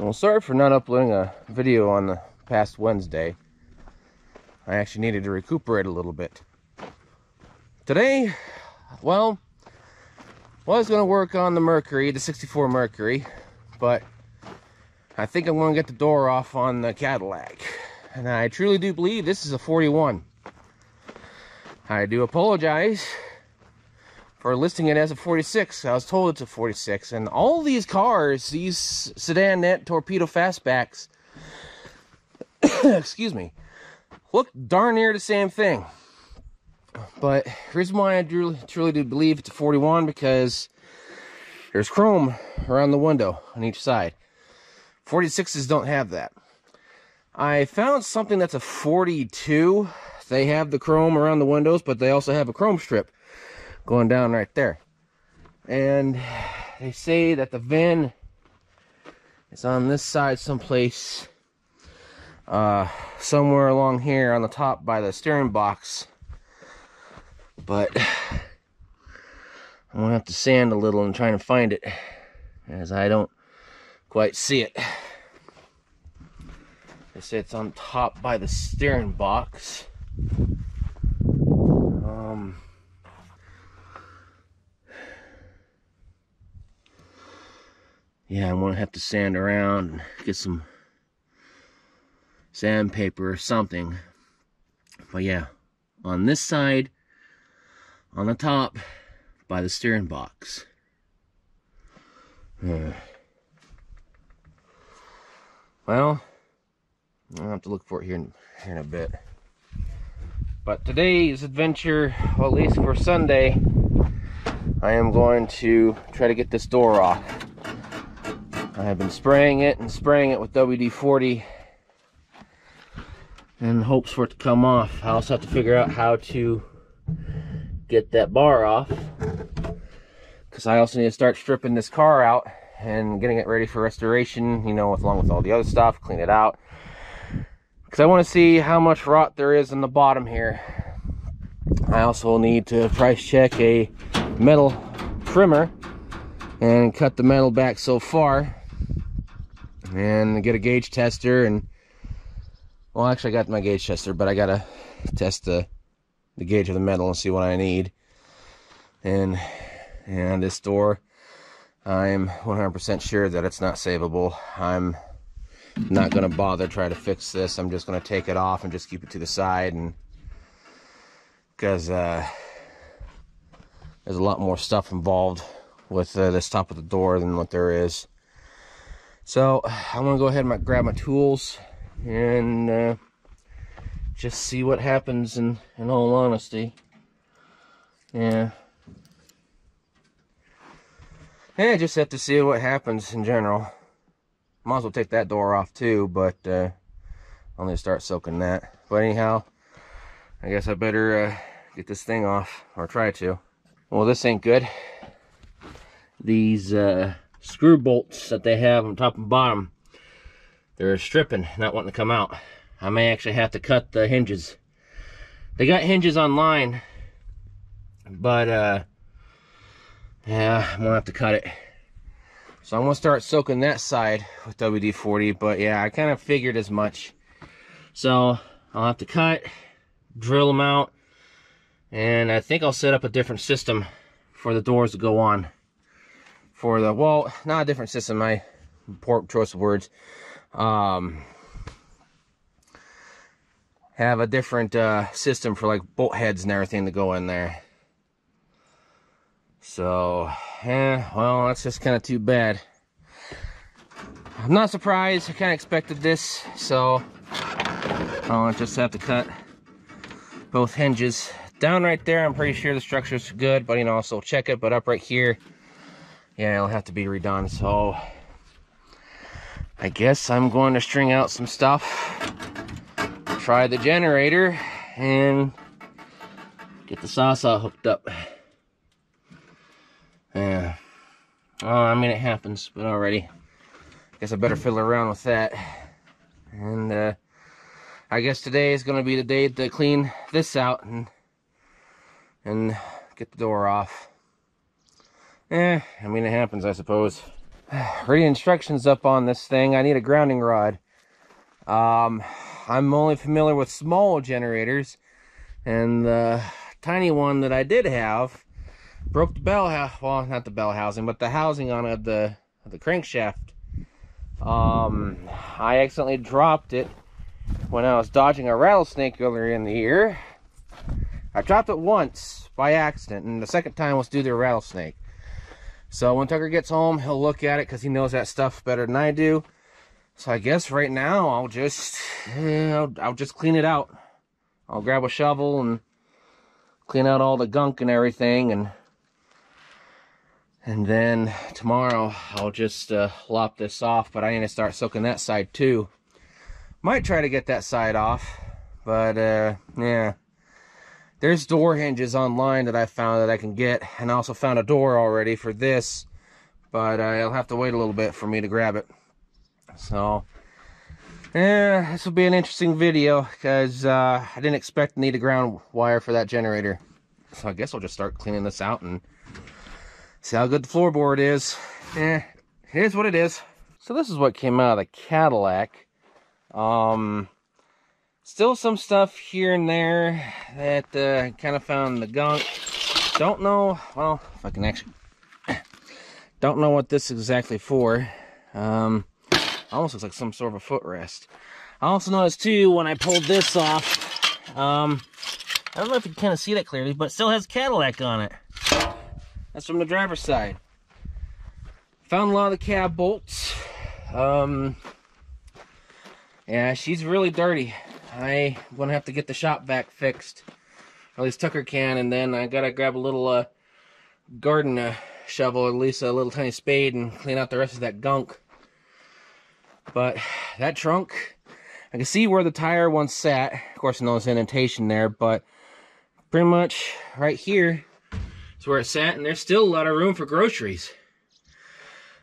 Well, sorry for not uploading a video on the past Wednesday. I actually needed to recuperate a little bit. Today, well, I was going to work on the Mercury, the 64 Mercury, but I think I'm going to get the door off on the Cadillac. And I truly do believe this is a 41. I do apologize for listing it as a 46. I was told it's a 46. And all these cars, these Sedanette, Torpedo, Fastbacks, excuse me, look darn near the same thing. But the reason why I truly do believe it's a 41 because there's chrome around the window on each side. 46s don't have that. I found something that's a 42. They have the chrome around the windows, but they also have a chrome strip going down right there. And they say that the VIN is on this side someplace, somewhere along here on the top by the steering box. But I'm gonna have to sand a little and try to find it, as I don't quite see it. They say it's on top by the steering box. Yeah, I'm gonna have to sand around and get some sandpaper or something. But yeah, on this side, on the top, by the steering box. Well, I'll have to look for it here in a bit. But today's adventure, well, at least for Sunday, I am going to try to get this door off. I have been spraying it with WD-40 in hopes for it to come off. I also have to figure out how to get that bar off, because I also need to start stripping this car out and getting it ready for restoration, you know, along with all the other stuff, clean it out, because I want to see how much rot there is in the bottom here. I also need to price check a metal trimmer and cut the metal back so far, and get a gauge tester. And well, actually I got my gauge tester, but I gotta test the gauge of the metal and see what I need. And this door, I'm 100% sure that it's not savable. I'm not gonna bother try to fix this. I'm just gonna take it off and just keep it to the side, and because there's a lot more stuff involved with this top of the door than what there is. So I'm gonna go ahead and grab my tools and just see what happens in all honesty. Yeah. Yeah, just have to see what happens in general. Might as well take that door off too, but I'll need to start soaking that. But anyhow, I guess I better get this thing off, or try to. Well, this ain't good. These screw bolts that they have on top and bottom, they're stripping, not wanting to come out. I may actually have to cut the hinges. They got hinges online, but yeah, I'm gonna have to cut it. So I'm gonna start soaking that side with WD-40, but yeah, I kind of figured as much. So I'll have to cut, drill them out, and I think I'll set up a different system for the doors to go on. For the, well, not a different system, my poor choice of words. Have a different system for like bolt heads and everything to go in there. So, yeah, well, that's just kind of too bad. I'm not surprised. I kind of expected this, so I'll just have to cut both hinges. Down right there, I'm pretty sure the structure's good, but you know, I'll still check it. But up right here, yeah, it'll have to be redone. So I guess I'm going to string out some stuff, try the generator, and get the saw hooked up. Yeah, I mean, it happens, but already I guess I better fiddle around with that. And I guess today is going to be the day to clean this out and get the door off. Yeah, I mean, it happens, I suppose. Reading instructions up on this thing, I need a grounding rod. I'm only familiar with small generators, and the tiny one that I did have broke the bell housing, well, not the bell housing, but the housing on the crankshaft. I accidentally dropped it when I was dodging a rattlesnake earlier in the year. I dropped it once by accident, and the second time was due to a rattlesnake. So when Tucker gets home, he'll look at it because he knows that stuff better than I do. So I guess right now I'll just, I'll just clean it out. I'll grab a shovel and clean out all the gunk and everything, and then tomorrow I'll just lop this off. But I need to start soaking that side too. Might try to get that side off, but yeah. There's door hinges online that I found that I can get, and I also found a door already for this, but I'll have to wait a little bit for me to grab it. So, yeah, this will be an interesting video because I didn't expect to need a ground wire for that generator. So I guess I'll just start cleaning this out and see how good the floorboard is. Eh, it is what it is. So this is what came out of the Cadillac. Still some stuff here and there that kind of found the gunk. Don't know, well, if I can actually, don't know what this is exactly for. Almost looks like some sort of a footrest. I also noticed too, when I pulled this off, I don't know if you can kind of see that clearly, but it still has Cadillac on it. That's from the driver's side. Found a lot of the cab bolts. Yeah, she's really dirty. I'm gonna have to get the shop vac fixed. Or at least Tucker can, and then I gotta grab a little garden shovel, or at least a little tiny spade, and clean out the rest of that gunk. But that trunk, I can see where the tire once sat. Of course, no indentation there, but pretty much right here is where it sat, and there's still a lot of room for groceries.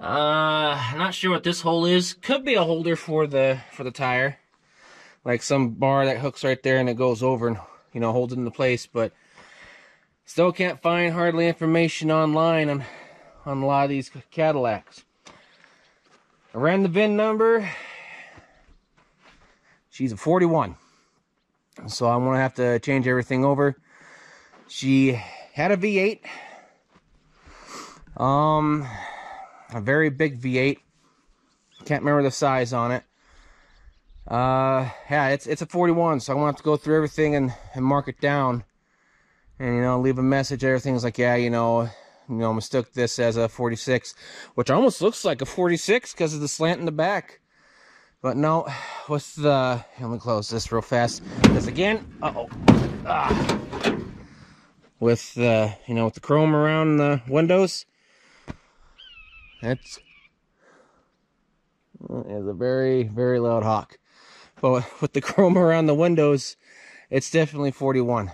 I'm not sure what this hole is. Could be a holder for the tire. Like some bar that hooks right there and it goes over and, you know, holds it into place. But still can't find hardly information online on a lot of these Cadillacs. I ran the VIN number. She's a 41. So I'm going to have to change everything over. She had a V8. A very big V8. Can't remember the size on it. Yeah, it's a 41, so I'm gonna have to go through everything and mark it down, and, you know, leave a message. Everything's like, yeah, you know, mistook this as a 46, which almost looks like a 46 because of the slant in the back. But no, with the, let me close this real fast because again, with the, you know, with the chrome around the windows, that's, is a very, very loud hawk. But with the chrome around the windows, it's definitely 41.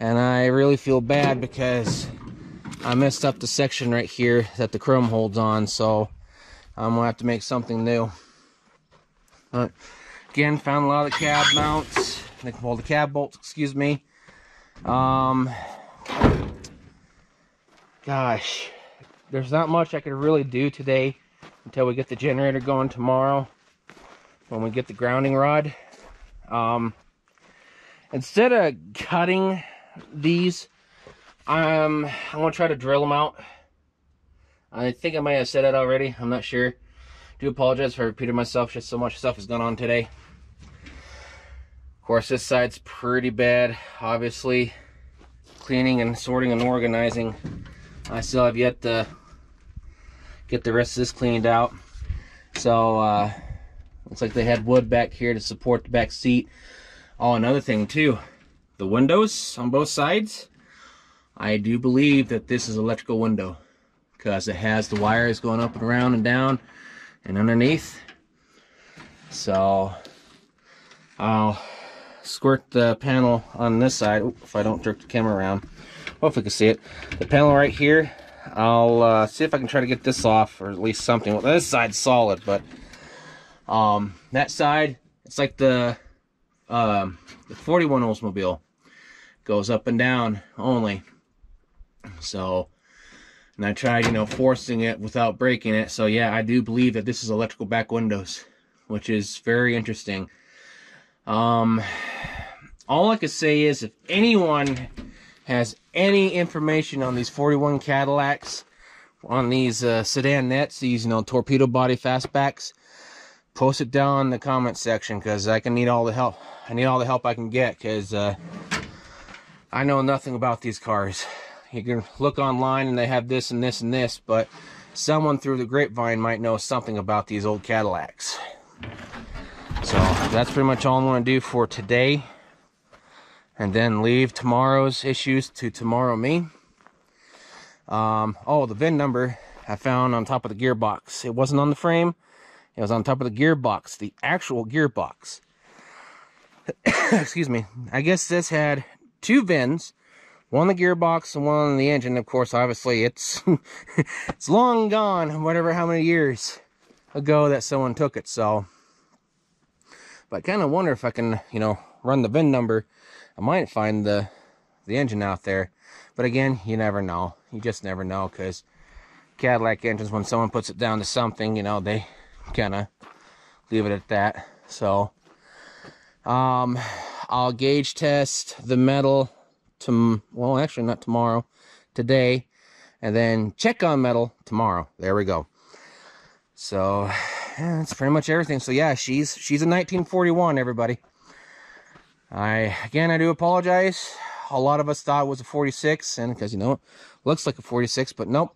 And I really feel bad because I messed up the section right here that the chrome holds on, so I'm gonna have to make something new. But again, found a lot of the cab mounts, well, the cab bolts, excuse me. Gosh, there's not much I could really do today until we get the generator going tomorrow, when we get the grounding rod. Instead of cutting these, I'm gonna try to drill them out. I think I might have said that already, I'm not sure. I do apologize for repeating myself, just so much stuff has gone on today. Of course, this side's pretty bad, obviously. Cleaning and sorting and organizing. I still have yet to get the rest of this cleaned out. So, looks like they had wood back here to support the back seat. Oh, another thing too, the windows on both sides. I do believe that this is electrical window because it has the wires going up and around and down and underneath. So I'll squirt the panel on this side. Ooh, if I don't jerk the camera around, well, if we can see it, the panel right here. I'll see if I can try to get this off, or at least something. Well, this side's solid, but that side, it's like the 41 Oldsmobile. Goes up and down only. So And I tried, you know, forcing it without breaking it. So yeah, I do believe that this is electrical back windows, which is very interesting. All I could say is, if anyone has any information on these 41 Cadillacs, on these Sedanettes, these, you know, torpedo body fastbacks, post it down in the comment section, because I can need all the help. I need all the help I can get, because I know nothing about these cars. You can look online and they have this and this and this, but someone through the grapevine might know something about these old Cadillacs. So that's pretty much all I'm going to do for today, and then leave tomorrow's issues to tomorrow me. Oh, the VIN number I found on top of the gearbox. It wasn't on the frame, it was on top of the gearbox, the actual gearbox. Excuse me. I guess this had two VINs, one on the gearbox and one on the engine. Of course, obviously, it's it's long gone, whatever, how many years ago that someone took it. So, but I kind of wonder if I can, you know, run the VIN number. I might find the engine out there, but again, you never know. You just never know, because Cadillac engines, when someone puts it down to something, you know, they kind of leave it at that. So, I'll gauge test the metal to, well, actually not tomorrow, today, and then check on metal tomorrow. There we go. So yeah, that's pretty much everything. So yeah, she's a 1941, everybody. Again, I do apologize. A lot of us thought it was a 46, and because, you know, it looks like a 46, but nope.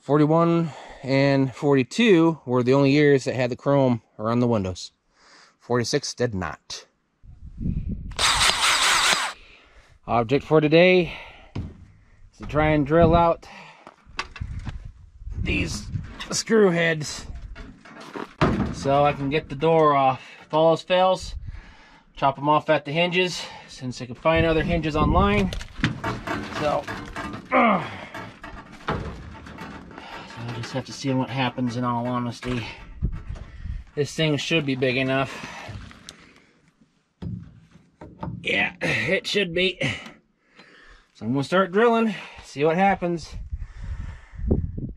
41 and 42 were the only years that had the chrome around the windows. 46 did not. Object for today is to try and drill out these screw heads so I can get the door off. If all else fails, chop them off at the hinges, since I can find other hinges online. So, I just have to see what happens, in all honesty. This thing should be big enough. Yeah, it should be. So I'm gonna start drilling, see what happens.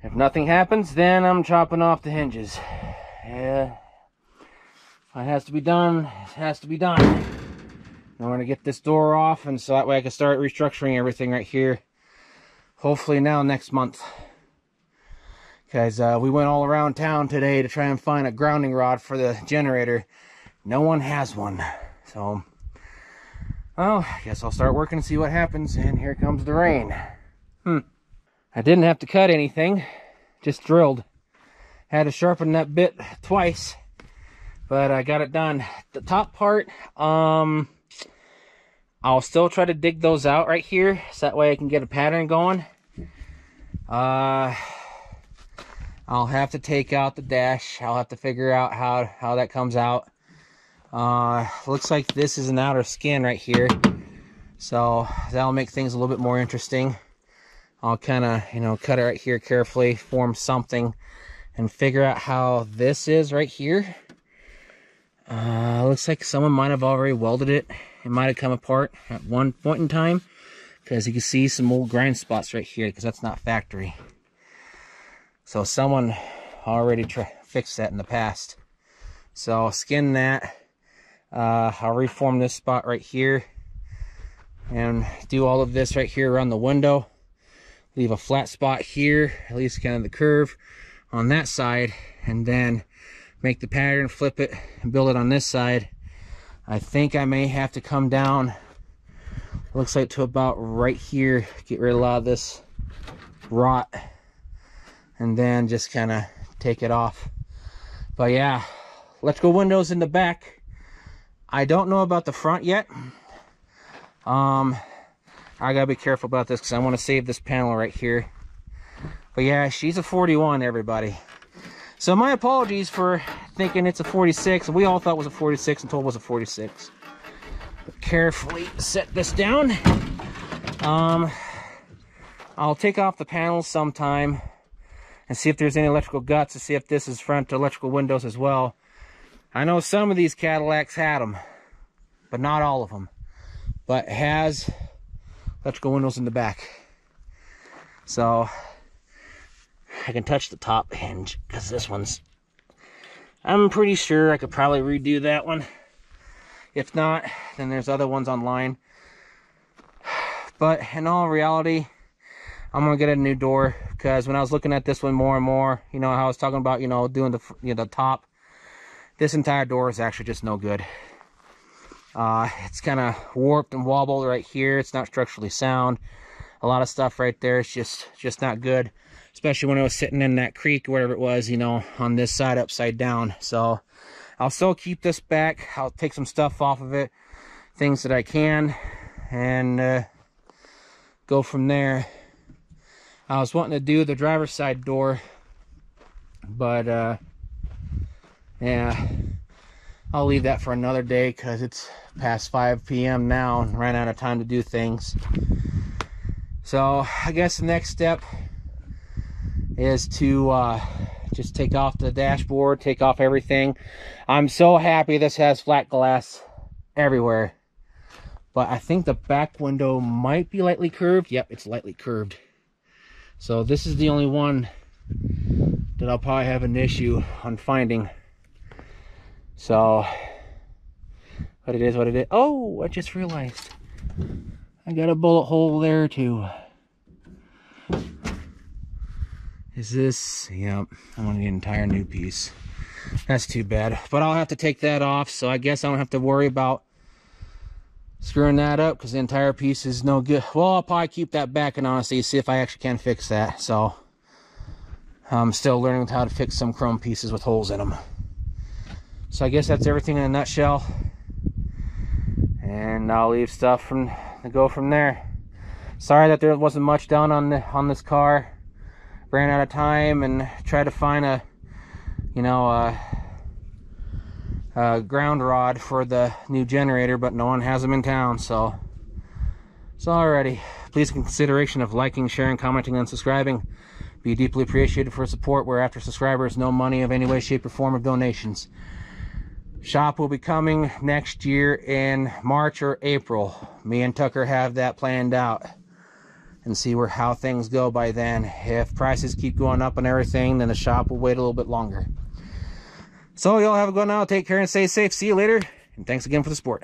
If nothing happens, then I'm chopping off the hinges. Yeah, if it has to be done, it has to be done. I'm gonna get this door off, and so that way I can start restructuring everything right here, hopefully now next month, because we went all around town today to try and find a grounding rod for the generator. No one has one. So, well, I guess I'll start working and see what happens. And here comes the rain. I didn't have to cut anything, just drilled. Had to sharpen that bit twice, but I got it done. The top part, I'll still try to dig those out right here, so that way I can get a pattern going. I'll have to take out the dash. I'll have to figure out how that comes out. Looks like this is an outer skin right here, so that'll make things a little bit more interesting. I'll kind of, you know, cut it right here carefully, form something, and figure out how this is right here. Looks like someone might have already welded it. It might have come apart at one point in time, because you can see some old grind spots right here, because that's not factory. So someone already fixed that in the past. So I'll skin that. I'll reform this spot right here and do all of this right here around the window. Leave a flat spot here, at least kind of the curve on that side, and then make the pattern, flip it, and build it on this side. I think I may have to come down, looks like, to about right here, get rid of a lot of this rot, and then just kind of take it off. But yeah, electrical windows in the back. I don't know about the front yet. I gotta be careful about this, because I want to save this panel right here. But yeah, she's a 41, everybody. So my apologies for thinking it's a 46. We all thought it was a 46 and told it was a 46. But carefully set this down. I'll take off the panels sometime and see if there's any electrical guts, to see if this is front electrical windows as well. I know some of these Cadillacs had them, but not all of them. But it has electrical windows in the back. So I can touch the top hinge, because this one's, I'm pretty sure I could probably redo that one. If not, then there's other ones online. But in all reality, I'm gonna get a new door, because when I was looking at this one more and more, you know, I was talking about, you know, doing the, you know, the top. This entire door is actually just no good. It's kind of warped and wobbled right here. It's not structurally sound. A lot of stuff right there. It's just not good, especially when it was sitting in that creek, whatever it was, you know, on this side upside down. So I'll still keep this back. I'll take some stuff off of it, things that I can, and go from there. I was wanting to do the driver's side door, but yeah, I'll leave that for another day, because it's past 5 p.m. now and ran out of time to do things. So I guess the next step is to just take off the dashboard, take off everything. I'm so happy this has flat glass everywhere. But I think the back window might be lightly curved. Yep, it's lightly curved. So this is the only one that I'll probably have an issue on finding. So, but it is what it is. Oh, I just realized. I got a bullet hole there too. Is this? Yep, I want an entire new piece. That's too bad, but I'll have to take that off, so I guess I don't have to worry about screwing that up, because the entire piece is no good. Well, I'll probably keep that back and honestly see if I actually can fix that. So I'm still learning how to fix some chrome pieces with holes in them. So I guess that's everything in a nutshell, and I'll leave stuff from to go from there. Sorry that there wasn't much done on this car. Ran out of time and tried to find a, you know, a ground rod for the new generator, but no one has them in town. So, alrighty. Please consideration of liking, sharing, commenting, and subscribing. Be deeply appreciated for support. We're after subscribers, no money of any way, shape, or form of donations. Shop will be coming next year in March or April. Me and Tucker have that planned out, and see where how things go by then. If prices keep going up and everything, then the shop will wait a little bit longer. So y'all have a good one now. Take care and stay safe. See you later, and thanks again for the support.